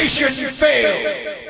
mission failed.